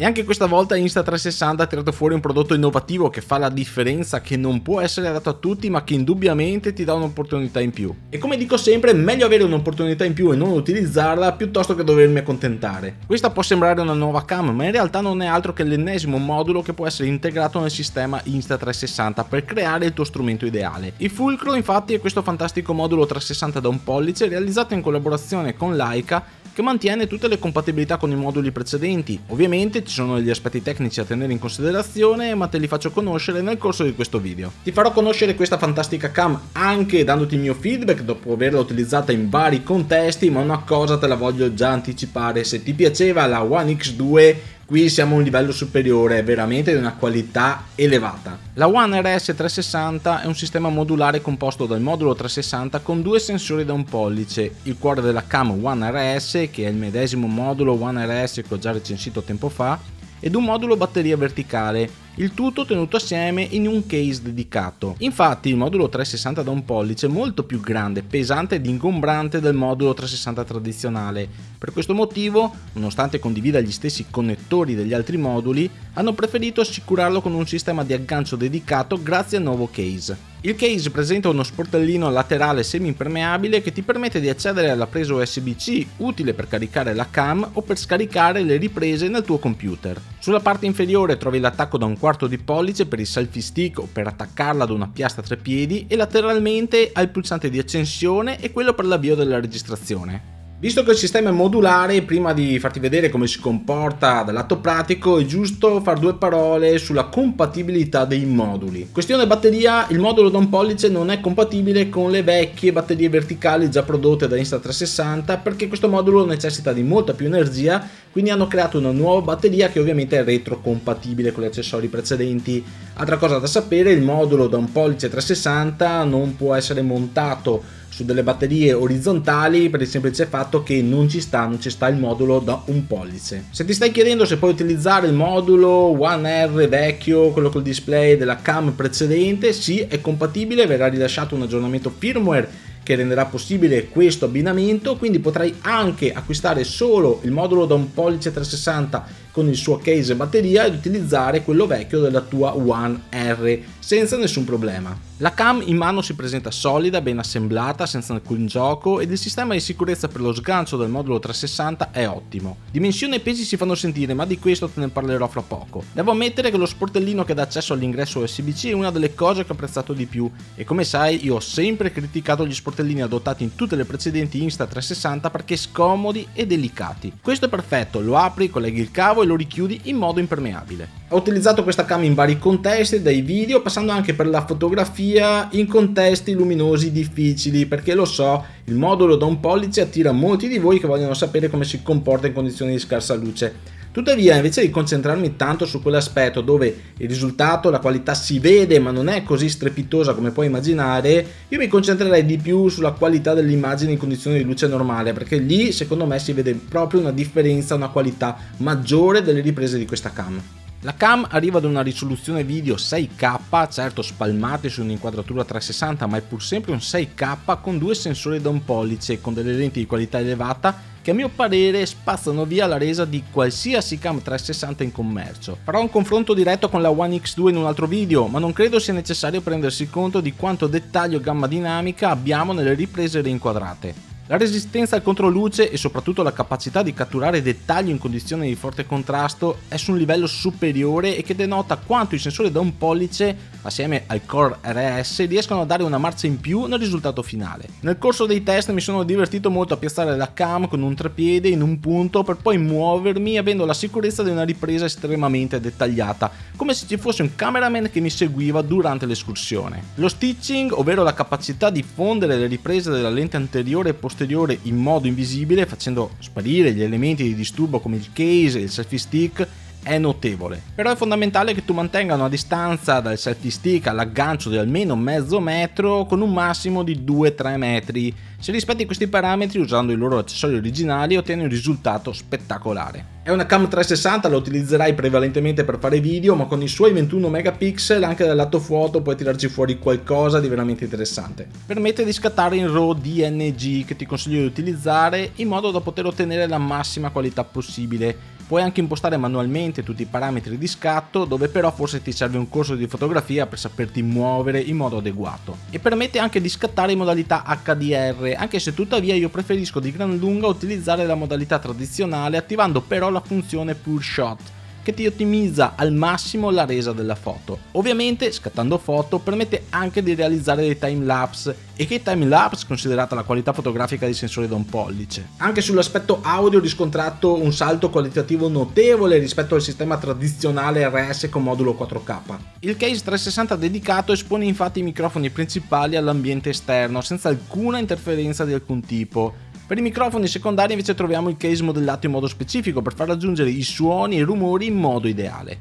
E anche questa volta Insta360 ha tirato fuori un prodotto innovativo che fa la differenza, che non può essere dato a tutti ma che indubbiamente ti dà un'opportunità in più. E come dico sempre, meglio avere un'opportunità in più e non utilizzarla piuttosto che dovermi accontentare. Questa può sembrare una nuova cam, ma in realtà non è altro che l'ennesimo modulo che può essere integrato nel sistema Insta360 per creare il tuo strumento ideale. Il fulcro infatti è questo fantastico modulo 360 da un pollice realizzato in collaborazione con Leica, che mantiene tutte le compatibilità con i moduli precedenti. Ovviamente ci sono degli aspetti tecnici a tenere in considerazione, ma te li faccio conoscere nel corso di questo video. Ti farò conoscere questa fantastica cam anche dandoti il mio feedback dopo averla utilizzata in vari contesti, ma una cosa te la voglio già anticipare: se ti piaceva la One X2, qui siamo a un livello superiore, veramente di una qualità elevata. La One RS 360 è un sistema modulare composto dal modulo 360 con due sensori da un pollice, il cuore della cam One RS, che è il medesimo modulo One RS che ho già recensito tempo fa, ed un modulo batteria verticale, il tutto tenuto assieme in un case dedicato. Infatti il modulo 360 da un pollice è molto più grande, pesante ed ingombrante del modulo 360 tradizionale. Per questo motivo, nonostante condivida gli stessi connettori degli altri moduli, hanno preferito assicurarlo con un sistema di aggancio dedicato grazie al nuovo case. Il case presenta uno sportellino laterale semi-impermeabile che ti permette di accedere alla presa USB-C, utile per caricare la cam o per scaricare le riprese nel tuo computer. Sulla parte inferiore trovi l'attacco da un quarto di pollice per il selfie stick o per attaccarla ad una piastra tre piedi, e lateralmente hai il pulsante di accensione e quello per l'avvio della registrazione. Visto che il sistema è modulare, prima di farti vedere come si comporta dal lato pratico è giusto far due parole sulla compatibilità dei moduli. Questione batteria: il modulo da un pollice non è compatibile con le vecchie batterie verticali già prodotte da Insta360 perché questo modulo necessita di molta più energia, quindi hanno creato una nuova batteria che ovviamente è retrocompatibile con gli accessori precedenti. Altra cosa da sapere: il modulo da un pollice 360 non può essere montato su delle batterie orizzontali per il semplice fatto che non ci sta il modulo da un pollice. Se ti stai chiedendo se puoi utilizzare il modulo One R vecchio, quello col display della cam precedente, sì, è compatibile, verrà rilasciato un aggiornamento firmware che renderà possibile questo abbinamento, quindi potrai anche acquistare solo il modulo da un pollice 360 con il suo case e batteria ed utilizzare quello vecchio della tua One R senza nessun problema. La cam in mano si presenta solida, ben assemblata, senza alcun gioco, ed il sistema di sicurezza per lo sgancio del modulo 360 è ottimo. Dimensione e pesi si fanno sentire, ma di questo te ne parlerò fra poco. Devo ammettere che lo sportellino che dà accesso all'ingresso USB-C è una delle cose che ho apprezzato di più, e come sai io ho sempre criticato gli sportellini adottati in tutte le precedenti Insta360 perché scomodi e delicati. Questo è perfetto, lo apri, colleghi il cavo e lo richiudi in modo impermeabile. Ho utilizzato questa cam in vari contesti, dai video passando anche per la fotografia, in contesti luminosi difficili, perché lo so, il modulo da un pollice attira molti di voi che vogliono sapere come si comporta in condizioni di scarsa luce. Tuttavia, invece di concentrarmi tanto su quell'aspetto dove il risultato, la qualità si vede ma non è così strepitosa come puoi immaginare, io mi concentrerei di più sulla qualità dell'immagine in condizioni di luce normale, perché lì secondo me si vede proprio una differenza, una qualità maggiore delle riprese di questa cam. La cam arriva ad una risoluzione video 6K, certo spalmate su un'inquadratura 360, ma è pur sempre un 6K con due sensori da un pollice, con delle lenti di qualità elevata che a mio parere spazzano via la resa di qualsiasi cam 360 in commercio. Farò un confronto diretto con la One X2 in un altro video, ma non credo sia necessario prendersi conto di quanto dettaglio e gamma dinamica abbiamo nelle riprese rinquadrate. La resistenza al controluce e soprattutto la capacità di catturare dettagli in condizioni di forte contrasto è su un livello superiore e che denota quanto i sensori da un pollice, assieme al Core RS, riescano a dare una marcia in più nel risultato finale. Nel corso dei test mi sono divertito molto a piazzare la cam con un treppiede in un punto per poi muovermi, avendo la sicurezza di una ripresa estremamente dettagliata, come se ci fosse un cameraman che mi seguiva durante l'escursione. Lo stitching, ovvero la capacità di fondere le riprese della lente anteriore e posteriore in modo invisibile, facendo sparire gli elementi di disturbo come il case e il selfie stick, è notevole. Però è fondamentale che tu mantenga una distanza dal selfie stick all'aggancio di almeno mezzo metro, con un massimo di 2-3 metri. Se rispetti questi parametri usando i loro accessori originali ottieni un risultato spettacolare. È una cam 360, la utilizzerai prevalentemente per fare video, ma con i suoi 21 megapixel anche dal lato foto puoi tirarci fuori qualcosa di veramente interessante. Permette di scattare in RAW DNG, che ti consiglio di utilizzare in modo da poter ottenere la massima qualità possibile. Puoi anche impostare manualmente tutti i parametri di scatto, dove però forse ti serve un corso di fotografia per saperti muovere in modo adeguato. E permette anche di scattare in modalità HDR, anche se tuttavia io preferisco di gran lunga utilizzare la modalità tradizionale, attivando però la funzione Pure Shot, che ti ottimizza al massimo la resa della foto. Ovviamente scattando foto permette anche di realizzare dei time lapse, e che time lapse, considerata la qualità fotografica dei sensori da un pollice. Anche sull'aspetto audio ho riscontrato un salto qualitativo notevole rispetto al sistema tradizionale RS con modulo 4K. Il case 360 dedicato espone infatti i microfoni principali all'ambiente esterno senza alcuna interferenza di alcun tipo. Per i microfoni secondari invece troviamo il case modellato in modo specifico per far raggiungere i suoni e i rumori in modo ideale.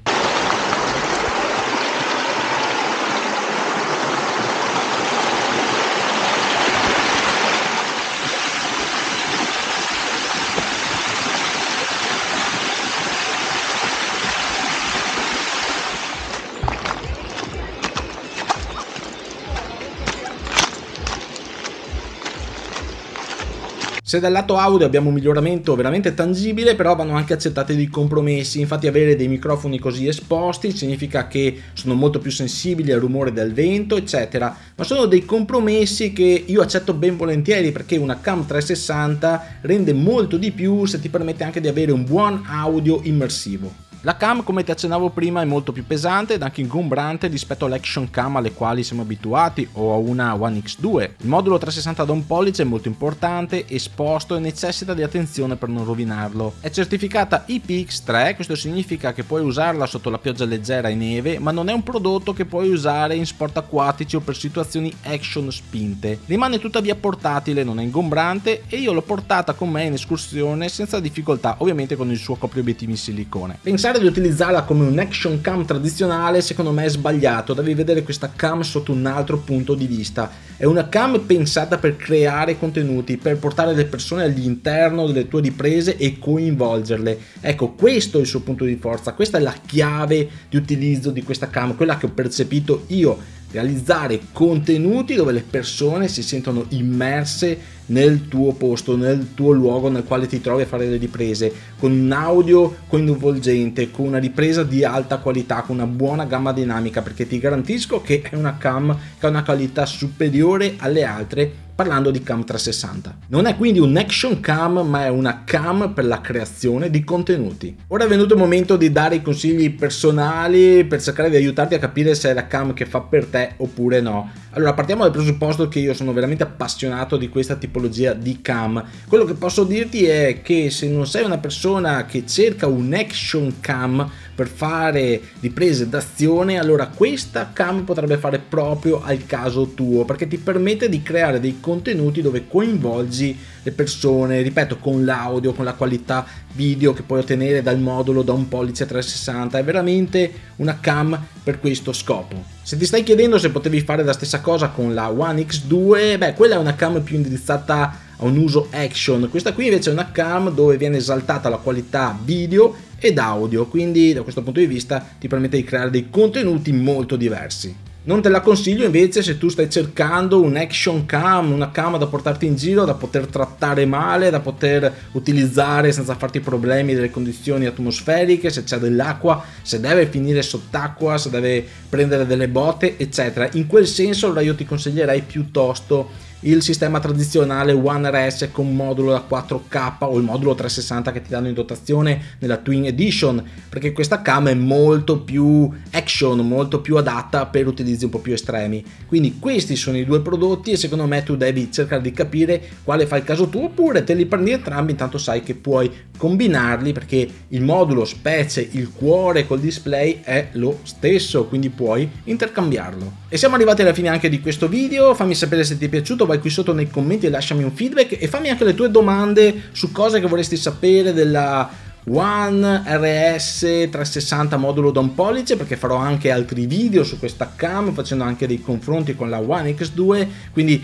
Se dal lato audio abbiamo un miglioramento veramente tangibile, però vanno anche accettati dei compromessi. Infatti avere dei microfoni così esposti significa che sono molto più sensibili al rumore del vento eccetera, ma sono dei compromessi che io accetto ben volentieri, perché una cam 360 rende molto di più se ti permette anche di avere un buon audio immersivo. La cam, come ti accennavo prima, è molto più pesante ed anche ingombrante rispetto all'action cam alle quali siamo abituati, o a una One X2. Il modulo 360 da un pollice è molto importante, esposto e necessita di attenzione per non rovinarlo. È certificata IPX3, questo significa che puoi usarla sotto la pioggia leggera e neve, ma non è un prodotto che puoi usare in sport acquatici o per situazioni action spinte. Rimane tuttavia portatile, non è ingombrante e io l'ho portata con me in escursione senza difficoltà, ovviamente con il suo copriobiettivi in silicone. Pensare di utilizzarla come un action cam tradizionale secondo me è sbagliato, devi vedere questa cam sotto un altro punto di vista. È una cam pensata per creare contenuti, per portare le persone all'interno delle tue riprese e coinvolgerle. Ecco, questo è il suo punto di forza, questa è la chiave di utilizzo di questa cam, quella che ho percepito io. Realizzare contenuti dove le persone si sentono immerse nel tuo posto, nel tuo luogo nel quale ti trovi a fare le riprese, con un audio coinvolgente, con una ripresa di alta qualità, con una buona gamma dinamica, perché ti garantisco che è una cam che ha una qualità superiore alle altre, parlando di cam 360. Non è quindi un action cam, ma è una cam per la creazione di contenuti. Ora è venuto il momento di dare i consigli personali per cercare di aiutarti a capire se è la cam che fa per te oppure no. Allora, partiamo dal presupposto che io sono veramente appassionato di questa tipologia di cam. Quello che posso dirti è che se non sei una persona che cerca un action cam per fare riprese d'azione, allora questa cam potrebbe fare proprio al caso tuo, perché ti permette di creare dei contenuti dove coinvolgi le persone, ripeto, con l'audio, con la qualità video che puoi ottenere dal modulo da un pollice 360. È veramente una cam per questo scopo. Se ti stai chiedendo se potevi fare la stessa cosa con la One X2, beh, quella è una cam più indirizzata a un uso action, questa qui invece è una cam dove viene esaltata la qualità video ed audio, quindi da questo punto di vista ti permette di creare dei contenuti molto diversi. Non te la consiglio invece se tu stai cercando un action cam, una cam da portarti in giro, da poter trattare male, da poter utilizzare senza farti problemi delle condizioni atmosferiche, se c'è dell'acqua, se deve finire sott'acqua, se deve prendere delle botte eccetera. In quel senso allora io ti consiglierei piuttosto il sistema tradizionale One RS con modulo da 4K o il modulo 360 che ti danno in dotazione nella Twin Edition, perché questa cam è molto più action, molto più adatta per utilizzi un po' più estremi. Quindi questi sono i due prodotti e secondo me tu devi cercare di capire quale fa il caso tuo, oppure te li prendi entrambi, intanto sai che puoi combinarli, perché il modulo specie il cuore col display è lo stesso, quindi puoi intercambiarlo. E siamo arrivati alla fine anche di questo video. Fammi sapere se ti è piaciuto, vai qui sotto nei commenti e lasciami un feedback e fammi anche le tue domande su cose che vorresti sapere della One RS 360 modulo da un pollice, perché farò anche altri video su questa cam facendo anche dei confronti con la One X2, quindi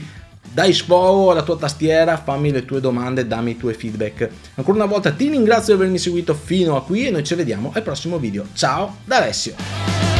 dai sfogo alla tua tastiera, fammi le tue domande, dammi i tuoi feedback. Ancora una volta ti ringrazio di avermi seguito fino a qui e noi ci vediamo al prossimo video. Ciao da Alessio.